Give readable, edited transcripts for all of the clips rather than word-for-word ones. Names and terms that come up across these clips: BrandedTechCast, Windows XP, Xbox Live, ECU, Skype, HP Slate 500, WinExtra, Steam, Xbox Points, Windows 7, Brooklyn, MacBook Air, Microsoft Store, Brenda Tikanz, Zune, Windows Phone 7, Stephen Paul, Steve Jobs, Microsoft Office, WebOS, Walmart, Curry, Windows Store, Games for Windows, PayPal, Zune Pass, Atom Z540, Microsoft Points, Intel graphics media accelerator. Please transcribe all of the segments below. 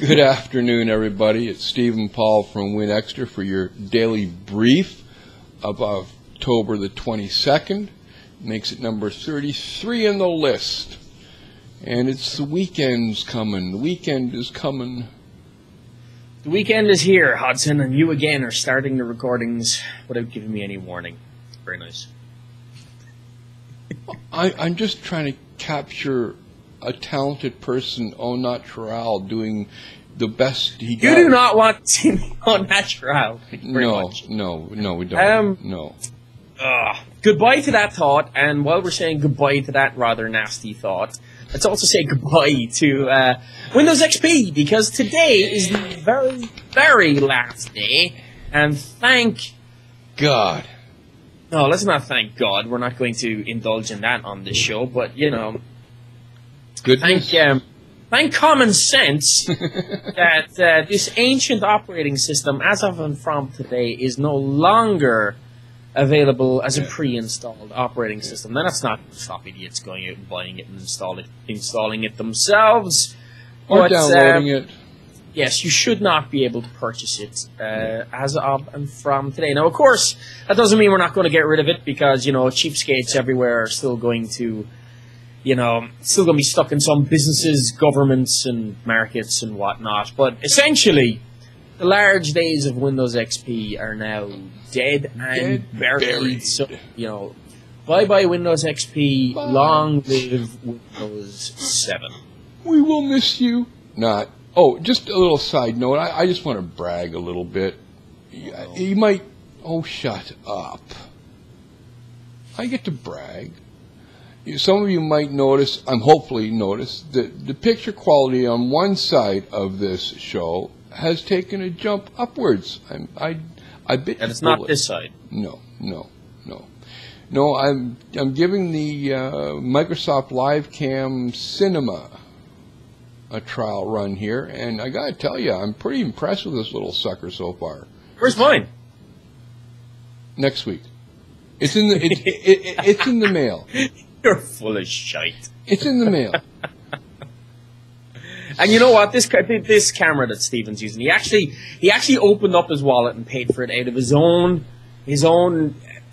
Good afternoon, everybody. It's Stephen Paul from WinExtra for your daily brief of October the 22nd. Makes it number 33 in the list. And it's the weekend's coming. The weekend is coming. The weekend is here, Hudson, and you again are starting the recordings without giving me any warning. Very nice. I'm just trying to capture a talented person au naturel doing the best he does. You do not want to see me au naturel. No, we don't. No. Goodbye to that thought, and while we're saying goodbye to that rather nasty thought, let's also say goodbye to Windows XP, because today is the very, very last day, and thank God. No, let's not thank God. We're not going to indulge in that on this show, but, you know, thank common sense that this ancient operating system, as of and from today, is no longer available as a pre-installed operating system. Now, that's not stop idiots going out and buying it and installing it themselves. Or downloading it. Yes, you should not be able to purchase it as of and from today. Now, of course, that doesn't mean we're not going to get rid of it because, you know, cheapskates everywhere are still going to, you know, still going to be stuck in some businesses, governments, and markets and whatnot. But essentially, the large days of Windows XP are now dead and buried. So, you know, bye-bye Windows XP, bye. Long live Windows 7. We will miss you. Not. Oh, just a little side note. I just want to brag a little bit. You might... Oh, shut up. I get to brag. Some of you might notice, hopefully noticed, that the picture quality on one side of this show has taken a jump upwards. I bit and it's not this side. No, I'm giving the Microsoft Live Cam Cinema a trial run here, and I gotta tell you, I'm pretty impressed with this little sucker so far. Where's mine? Next week. It's in the it's in the mail. You're full of shite. It's in the mail. And you know what? This camera that Steven's using, he actually opened up his wallet and paid for it out of his own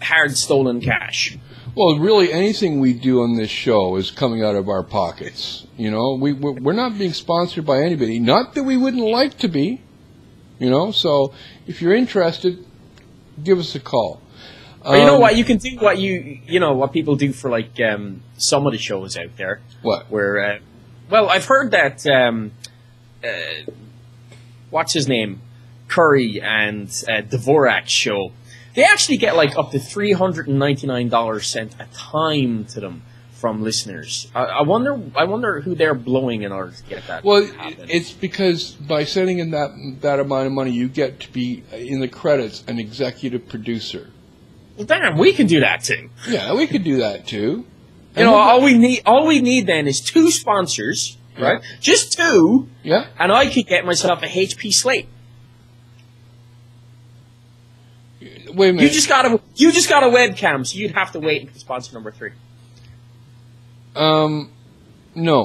hard stolen cash. Well, really, anything we do on this show is coming out of our pockets. You know, we're not being sponsored by anybody. Not that we wouldn't like to be. You know, so if you're interested, give us a call. But you know what? You can do what you know what people do for like some of the shows out there. What? Where, well, I've heard that what's his name, Curry and Dvorak's show. They actually get like up to $399 sent a time to them from listeners. I wonder who they're blowing in order to get that. Well, it's because by sending in that amount of money, you get to be in the credits an executive producer. Well, damn, we can do that too. Yeah, we could do that too. You know, all we need then is two sponsors, right? Yeah. Just two. Yeah. And I could get myself a HP Slate. Wait a minute. You just got a webcam, so you'd have to wait until sponsor number 3. No.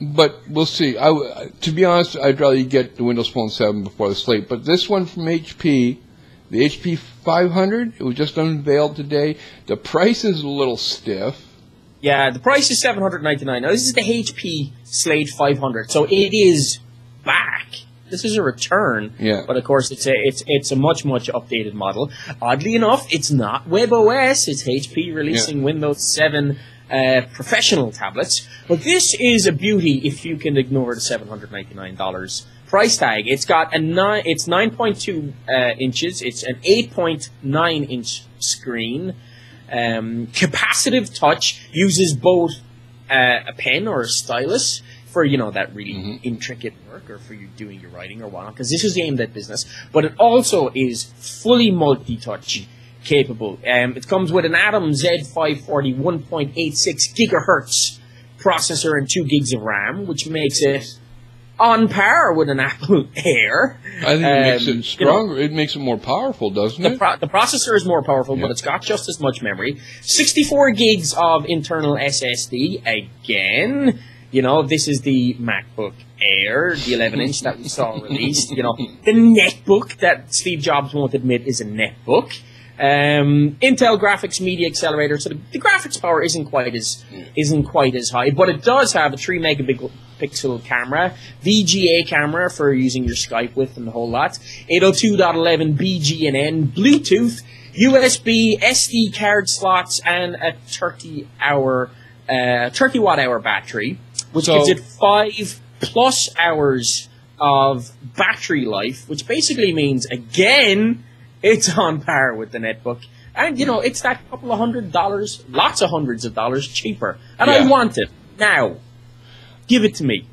But we'll see. To be honest, I'd rather you get the Windows Phone 7 before the Slate. But this one from HP. The HP 500, it was just unveiled today. The price is a little stiff. Yeah, the price is $799. Now, this is the HP Slate 500, so it is back. This is a return, yeah. But of course, it's a much, much updated model. Oddly enough, it's not WebOS. It's HP releasing Windows 7 professional tablets. But this is a beauty if you can ignore the $799. Price tag. It's got a 9.2 inches. It's an 8.9 inch screen. Capacitive touch, uses both a pen or a stylus for, you know, that really intricate work or for you doing your writing or whatnot, because this is aimed at business. But it also is fully multi-touch capable. It comes with an Atom Z540 1.86 gigahertz processor and 2 gigs of RAM, which makes it on par with an Apple Air. I think it makes it stronger. You know, it makes it more powerful, doesn't it? The processor is more powerful, but it's got just as much memory. 64 gigs of internal SSD. Again, You know, this is the MacBook Air, the 11-inch that we saw released. You know, the netbook that Steve Jobs won't admit is a netbook. Intel graphics media accelerator, so the graphics power isn't quite as high, but it does have a 3 megapixel camera, VGA camera for using your Skype with and the whole lot, 802.11 BGNN, Bluetooth, USB, SD card slots, and a 30 watt hour battery, which gives it 5+ hours of battery life, which basically means again, it's on par with the netbook. And, you know, it's that couple of $100s, lots of hundreds of dollars cheaper. And I want it. Now, give it to me.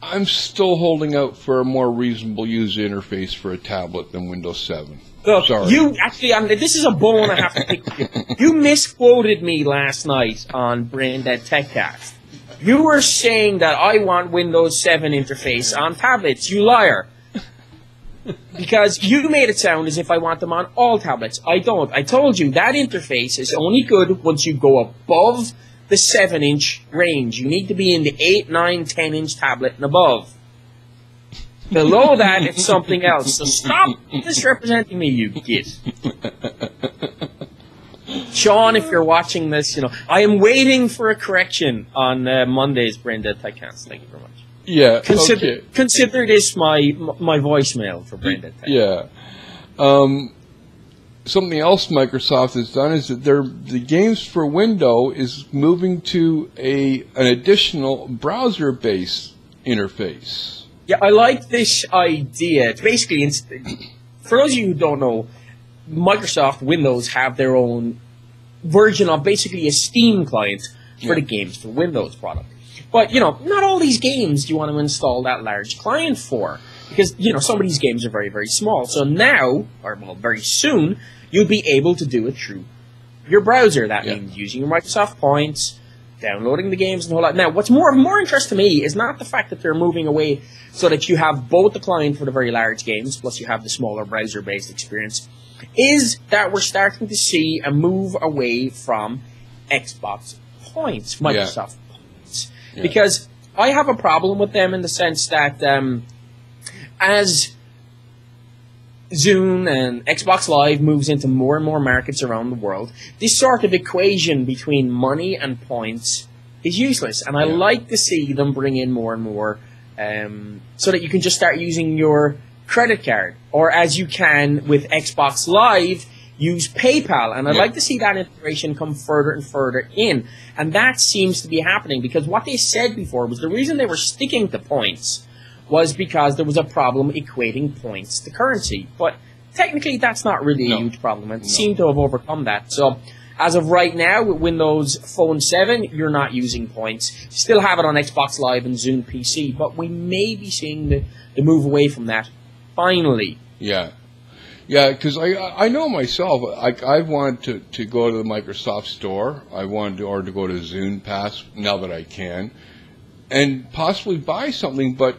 I'm still holding out for a more reasonable user interface for a tablet than Windows 7. Look, you actually, this is a bone I have to pick you. You misquoted me last night on BrandedTechCast. You were saying that I want Windows 7 interface on tablets. You liar. Because you made it sound as if I want them on all tablets. I don't. I told you that interface is only good once you go above the 7-inch range. You need to be in the 8, 9, 10-inch tablet and above. Below that, it's something else. So stop misrepresenting me, you git. Sean, if you're watching this, you know, I am waiting for a correction on Monday's Brenda Tikanz. Thank you very much. Yeah. Consider this my voicemail for Brenda. Yeah. Something else Microsoft has done is that the Games for Windows is moving to an additional browser-based interface. Yeah, I like this idea. It's basically, for those of you who don't know, Microsoft Windows have their own version of basically a Steam client for the Games for Windows product. But, you know, not all these games do you want to install that large client for. Because, you know, some of these games are very, very small. So now, or well, very soon, you'll be able to do it through your browser. That means using your Microsoft Points, downloading the games, and the whole lot. Now, what's more interest to me is not the fact that they're moving away so that you have both the client for the very large games, plus you have the smaller browser-based experience, is that we're starting to see a move away from Xbox Points, Microsoft. Yeah. Because I have a problem with them in the sense that as Zune and Xbox Live moves into more and more markets around the world, this sort of equation between money and points is useless. And I like to see them bring in more and more so that you can just start using your credit card. Or as you can with Xbox Live, use PayPal, and I'd like to see that integration come further and further in. And that seems to be happening, because what they said before was the reason they were sticking to points was because there was a problem equating points to currency. But technically, that's not really a huge problem, and seem to have overcome that. So as of right now, with Windows Phone 7, you're not using points. You still have it on Xbox Live and Zune PC, but we may be seeing the move away from that finally. Yeah. Yeah, because I know myself, I've wanted to go to the Microsoft Store. I wanted to go to Zune Pass, now that I can, and possibly buy something. But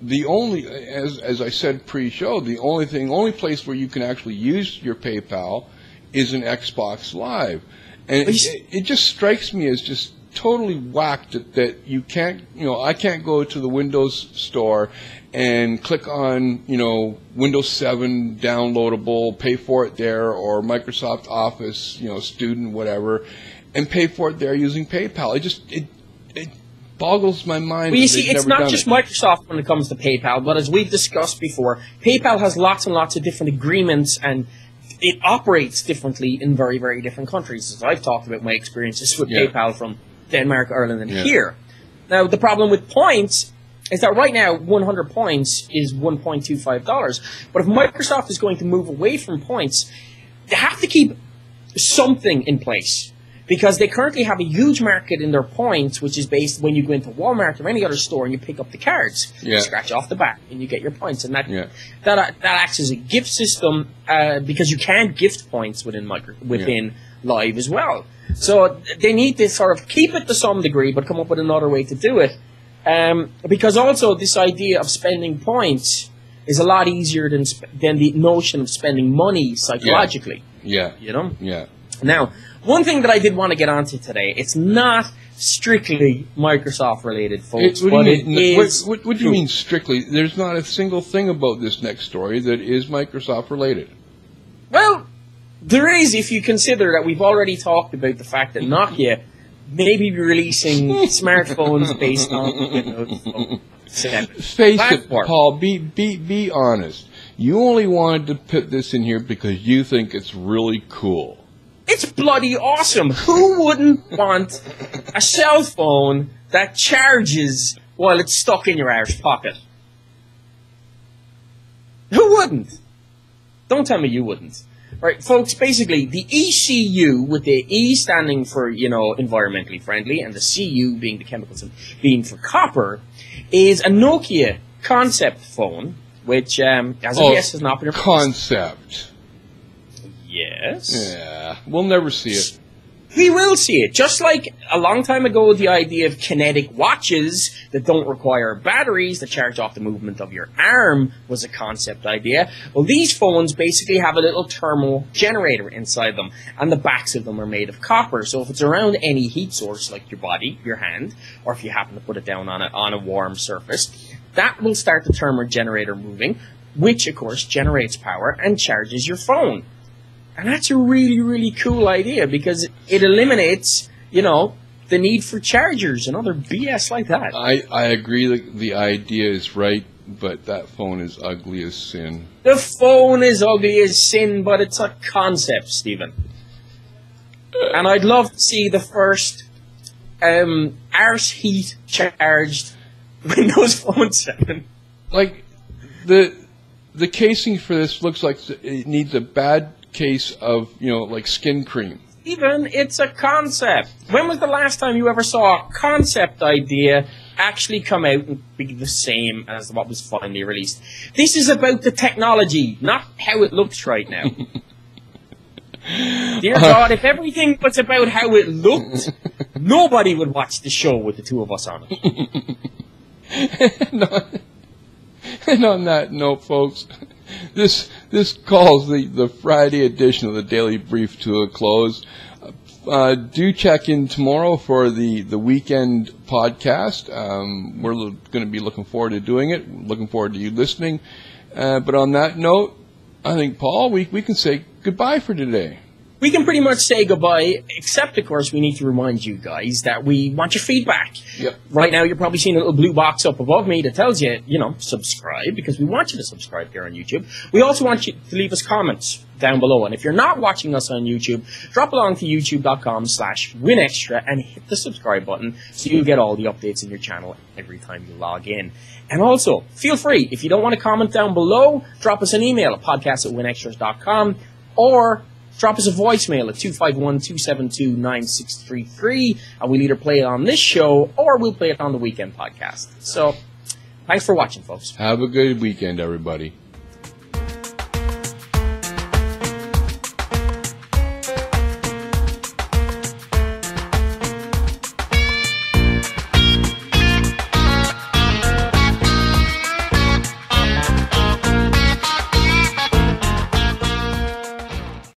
the only, as I said pre-show, the only place where you can actually use your PayPal is in Xbox Live. And it just strikes me as just totally whacked that you can't, you know, I can't go to the Windows Store and click on, you know, Windows 7 downloadable, pay for it there, or Microsoft Office, you know, student, whatever, and pay for it there using PayPal. It just, it boggles my mind. Well, you see, it's not just Microsoft when it comes to PayPal, but as we've discussed before, PayPal has lots and lots of different agreements, and it operates differently in very, very different countries. As I've talked about my experiences with PayPal from Denmark, Ireland, and here. Now, the problem with points is that right now, 100 points is $1.25. But if Microsoft is going to move away from points, they have to keep something in place, because they currently have a huge market in their points, which is based when you go into Walmart or any other store and you pick up the cards. You scratch off the back and you get your points. And that acts as a gift system because you can gift points within Live as well. So they need to sort of keep it to some degree, but come up with another way to do it. Because also this idea of spending points is a lot easier than the notion of spending money psychologically. Yeah. You know? Yeah. Now, one thing that I did want to get onto today, it's not strictly Microsoft-related, folks. What do you mean strictly? There's not a single thing about this next story that is Microsoft-related. Well, there is if you consider that we've already talked about the fact that Nokia may be releasing smartphones based on Windows Phone 7. Face it, Paul, be honest. You only wanted to put this in here because you think it's really cool. It's bloody awesome. Who wouldn't want a cell phone that charges while it's stuck in your Irish pocket? Who wouldn't? Don't tell me you wouldn't. Right, folks, basically, the ECU, with the E standing for, you know, environmentally friendly, and the CU being the chemicals and being for copper, is a Nokia concept phone, which, as of yes, has not been replaced. Concept. Yes. Yeah, we'll never see it. We will see it. Just like a long time ago, the idea of kinetic watches that don't require batteries that charge off the movement of your arm was a concept idea. Well, these phones basically have a little thermal generator inside them, and the backs of them are made of copper. So if it's around any heat source, like your body, your hand, or if you happen to put it down on a warm surface, that will start the thermal generator moving, which, of course, generates power and charges your phone. And that's a really, really cool idea because it eliminates, you know, the need for chargers and other BS like that. I agree that the idea is right, but that phone is ugly as sin. The phone is ugly as sin, but it's a concept, Stephen. And I'd love to see the first arse heat charged Windows Phone 7. Like, the casing for this looks like it needs a bad case of, you know, like skin cream. Even it's a concept. When was the last time you ever saw a concept idea actually come out and be the same as what was finally released? This is about the technology, not how it looks right now. Dear God, if everything was about how it looked, nobody would watch the show with the two of us on it. And on that note, folks, This calls the Friday edition of the Daily Brief to a close. Do check in tomorrow for the weekend podcast. We're going to be looking forward to doing it. Looking forward to you listening. But on that note, I think, Paul, we can say goodbye for today. We can pretty much say goodbye, except, of course, we need to remind you guys that we want your feedback. Yep. Right now, you're probably seeing a little blue box up above me that tells you, you know, subscribe, because we want you to subscribe here on YouTube. We also want you to leave us comments down below. And if you're not watching us on YouTube, drop along to youtube.com/WinExtra and hit the subscribe button so you get all the updates in your channel every time you log in. And also, feel free, if you don't want to comment down below, drop us an email at podcast@winextras.com or drop us a voicemail at 251-272-9633, and we'll either play it on this show or we'll play it on the weekend podcast. So, thanks for watching, folks. Have a good weekend, everybody.